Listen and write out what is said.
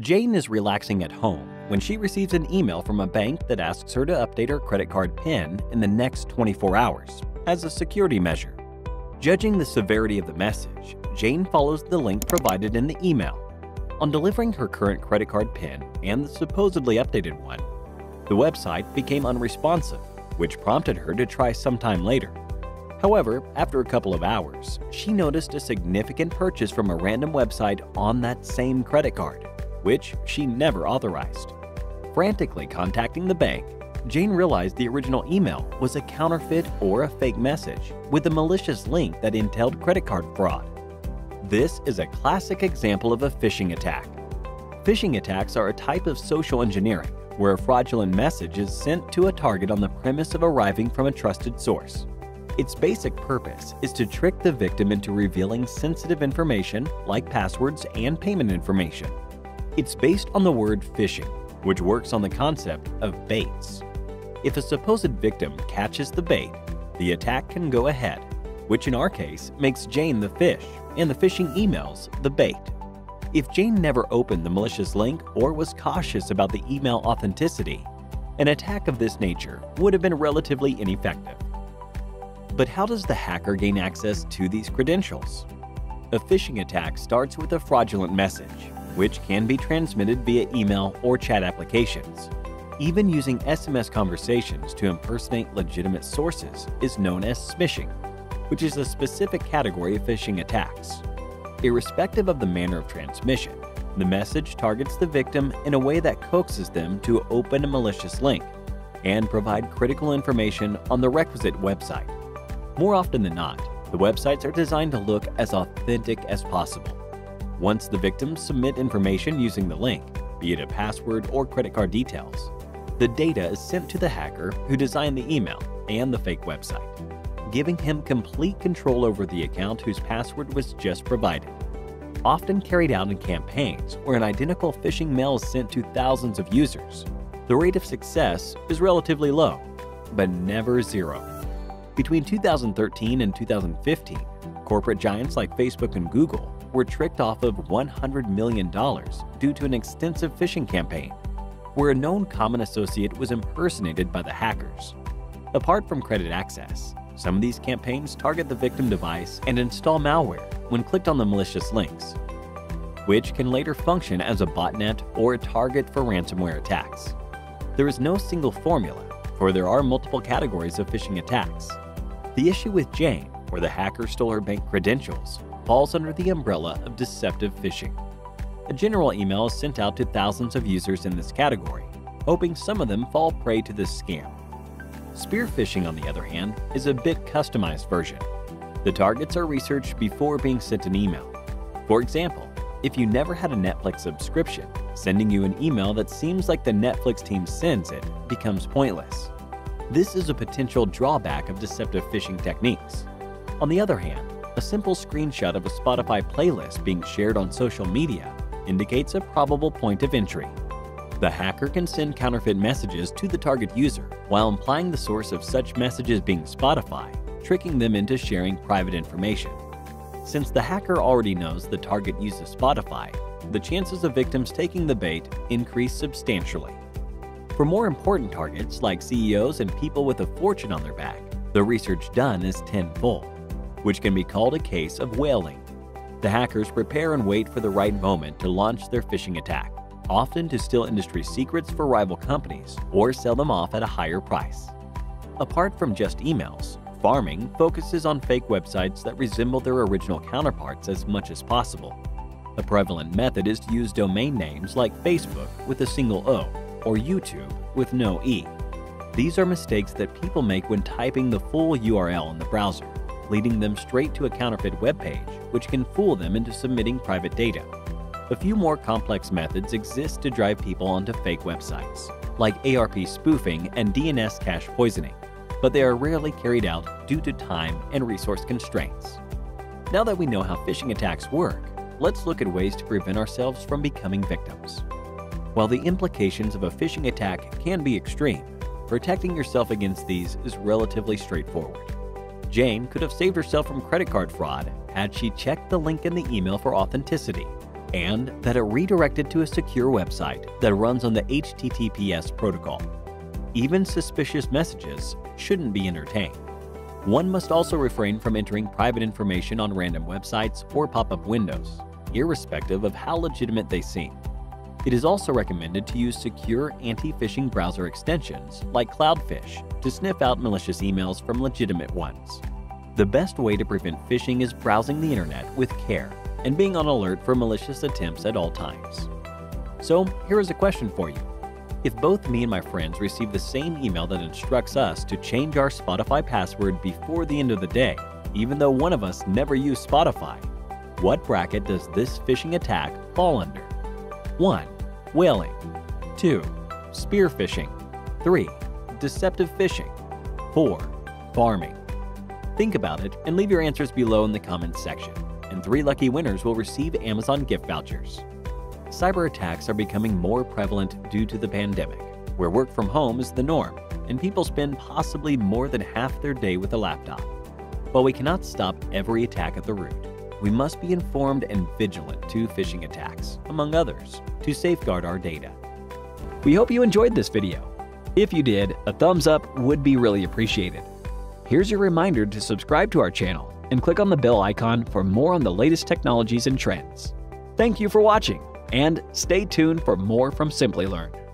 Jane is relaxing at home when she receives an email from a bank that asks her to update her credit card PIN in the next 24 hours as a security measure. Judging the severity of the message, Jane follows the link provided in the email. On delivering her current credit card PIN and the supposedly updated one, the website became unresponsive, which prompted her to try sometime later. However, after a couple of hours, she noticed a significant purchase from a random website on that same credit card, which she never authorized. Frantically contacting the bank, Jane realized the original email was a counterfeit or a fake message with a malicious link that entailed credit card fraud. This is a classic example of a phishing attack. Phishing attacks are a type of social engineering where a fraudulent message is sent to a target on the premise of arriving from a trusted source. Its basic purpose is to trick the victim into revealing sensitive information like passwords and payment information. It's based on the word phishing, which works on the concept of baits. If a supposed victim catches the bait, the attack can go ahead, which in our case makes Jane the fish and the phishing emails the bait. If Jane never opened the malicious link or was cautious about the email authenticity, an attack of this nature would have been relatively ineffective. But how does the hacker gain access to these credentials? A phishing attack starts with a fraudulent message, which can be transmitted via email or chat applications. Even using SMS conversations to impersonate legitimate sources is known as smishing, which is a specific category of phishing attacks. Irrespective of the manner of transmission, the message targets the victim in a way that coaxes them to open a malicious link and provide critical information on the requisite website. More often than not, the websites are designed to look as authentic as possible. Once the victims submit information using the link, be it a password or credit card details, the data is sent to the hacker who designed the email and the fake website, giving him complete control over the account whose password was just provided. Often carried out in campaigns where an identical phishing mail is sent to thousands of users, the rate of success is relatively low, but never zero. Between 2013 and 2015, corporate giants like Facebook and Google were tricked off of $100 million due to an extensive phishing campaign, where a known common associate was impersonated by the hackers. Apart from credit access, some of these campaigns target the victim device and install malware when clicked on the malicious links, which can later function as a botnet or a target for ransomware attacks. There is no single formula, for there are multiple categories of phishing attacks. The issue with Jane, where the hacker stole her bank credentials, falls under the umbrella of deceptive phishing. A general email is sent out to thousands of users in this category, hoping some of them fall prey to this scam. Spear phishing, on the other hand, is a bit customized version. The targets are researched before being sent an email. For example, if you never had a Netflix subscription, sending you an email that seems like the Netflix team sends it becomes pointless. This is a potential drawback of deceptive phishing techniques. On the other hand, a simple screenshot of a Spotify playlist being shared on social media indicates a probable point of entry. The hacker can send counterfeit messages to the target user while implying the source of such messages being Spotify, tricking them into sharing private information. Since the hacker already knows the target uses Spotify, the chances of victims taking the bait increase substantially. For more important targets like CEOs and people with a fortune on their back, the research done is tenfold, which can be called a case of whaling. The hackers prepare and wait for the right moment to launch their phishing attack, often to steal industry secrets for rival companies or sell them off at a higher price. Apart from just emails, farming focuses on fake websites that resemble their original counterparts as much as possible. A prevalent method is to use domain names like Facebook with a single O or YouTube with no E. These are mistakes that people make when typing the full URL in the browser, leading them straight to a counterfeit webpage, which can fool them into submitting private data. A few more complex methods exist to drive people onto fake websites, like ARP spoofing and DNS cache poisoning, but they are rarely carried out due to time and resource constraints. Now that we know how phishing attacks work, let's look at ways to prevent ourselves from becoming victims. While the implications of a phishing attack can be extreme, protecting yourself against these is relatively straightforward. Jane could have saved herself from credit card fraud had she checked the link in the email for authenticity, and that it redirected to a secure website that runs on the HTTPS protocol. Even suspicious messages shouldn't be entertained. One must also refrain from entering private information on random websites or pop-up windows, irrespective of how legitimate they seem. It is also recommended to use secure anti-phishing browser extensions like Cloudfish to sniff out malicious emails from legitimate ones. The best way to prevent phishing is browsing the internet with care and being on alert for malicious attempts at all times. So here is a question for you. If both me and my friends receive the same email that instructs us to change our Spotify password before the end of the day, even though one of us never used Spotify, what bracket does this phishing attack fall under? 1. Whaling. 2. Spear phishing. 3. Deceptive phishing. 4. Farming. Think about it and leave your answers below in the comments section, and 3 lucky winners will receive Amazon gift vouchers. Cyber attacks are becoming more prevalent due to the pandemic, where work from home is the norm, and people spend possibly more than half their day with a laptop. While we cannot stop every attack at the root, we must be informed and vigilant to phishing attacks, among others, to safeguard our data. We hope you enjoyed this video. If you did, a thumbs up would be really appreciated. Here's your reminder to subscribe to our channel and click on the bell icon for more on the latest technologies and trends. Thank you for watching. And stay tuned for more from Simplilearn.